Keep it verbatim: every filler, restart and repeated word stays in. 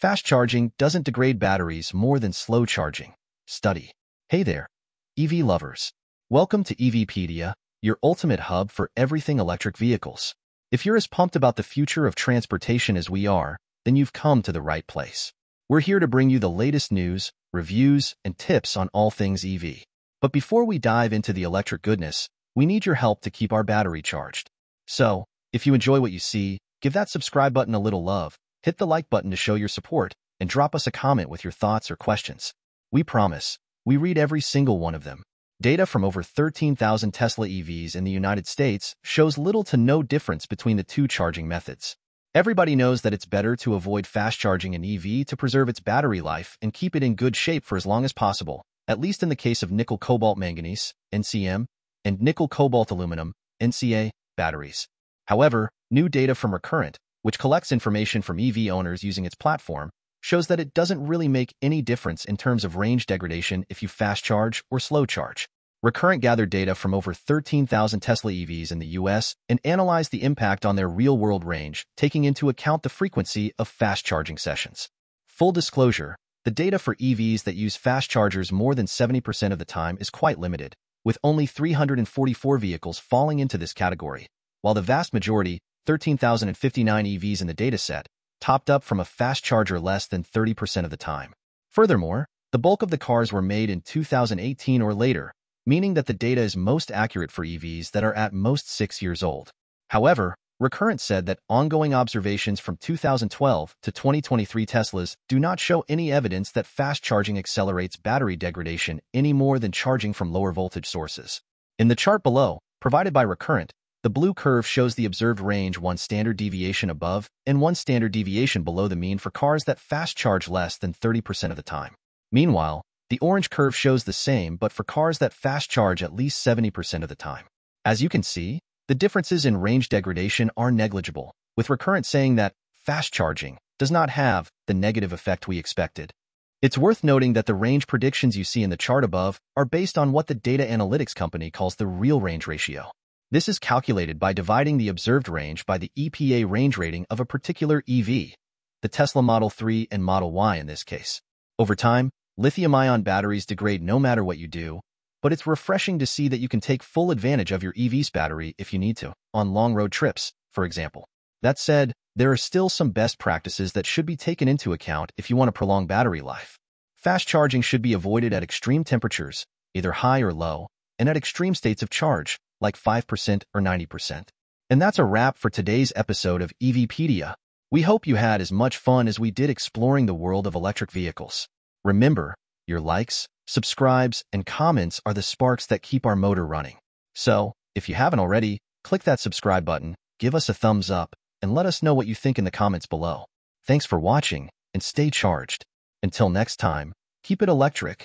Fast charging doesn't degrade batteries more than slow charging. Study. Hey there, E V lovers. Welcome to EVpedia, your ultimate hub for everything electric vehicles. If you're as pumped about the future of transportation as we are, then you've come to the right place. We're here to bring you the latest news, reviews, and tips on all things E V. But before we dive into the electric goodness, we need your help to keep our battery charged. So, if you enjoy what you see, give that subscribe button a little love, hit the like button to show your support, and drop us a comment with your thoughts or questions. We promise, we read every single one of them. Data from over thirteen thousand Tesla E Vs in the United States shows little to no difference between the two charging methods. Everybody knows that it's better to avoid fast charging an E V to preserve its battery life and keep it in good shape for as long as possible, at least in the case of nickel-cobalt-manganese, N C M, and nickel-cobalt-aluminum, N C A, batteries. However, new data from Recurrent, which collects information from E V owners using its platform, shows that it doesn't really make any difference in terms of range degradation if you fast charge or slow charge. Recurrent gathered data from over thirteen thousand Tesla E Vs in the U S and analyzed the impact on their real-world range, taking into account the frequency of fast charging sessions. Full disclosure, the data for E Vs that use fast chargers more than seventy percent of the time is quite limited, with only three hundred forty-four vehicles falling into this category, while the vast majority, thirteen thousand fifty-nine E Vs in the dataset, topped up from a fast charger less than thirty percent of the time. Furthermore, the bulk of the cars were made in two thousand eighteen or later, meaning that the data is most accurate for E Vs that are at most six years old. However, Recurrent said that ongoing observations from two thousand twelve to twenty twenty-three Teslas do not show any evidence that fast charging accelerates battery degradation any more than charging from lower voltage sources. In the chart below, provided by Recurrent, the blue curve shows the observed range one standard deviation above and one standard deviation below the mean for cars that fast charge less than thirty percent of the time. Meanwhile, the orange curve shows the same but for cars that fast charge at least seventy percent of the time. As you can see, the differences in range degradation are negligible, with Recurrent saying that fast charging does not have the negative effect we expected. It's worth noting that the range predictions you see in the chart above are based on what the data analytics company calls the real range ratio. This is calculated by dividing the observed range by the E P A range rating of a particular E V, the Tesla Model three and Model Y in this case. Over time, lithium-ion batteries degrade no matter what you do, but it's refreshing to see that you can take full advantage of your E V's battery if you need to, on long road trips, for example. That said, there are still some best practices that should be taken into account if you want to prolong battery life. Fast charging should be avoided at extreme temperatures, either high or low, and at extreme states of charge, like five percent or ninety percent. And that's a wrap for today's episode of EVpedia. We hope you had as much fun as we did exploring the world of electric vehicles. Remember, your likes, subscribes, and comments are the sparks that keep our motor running. So, if you haven't already, click that subscribe button, give us a thumbs up, and let us know what you think in the comments below. Thanks for watching, and stay charged. Until next time, keep it electric.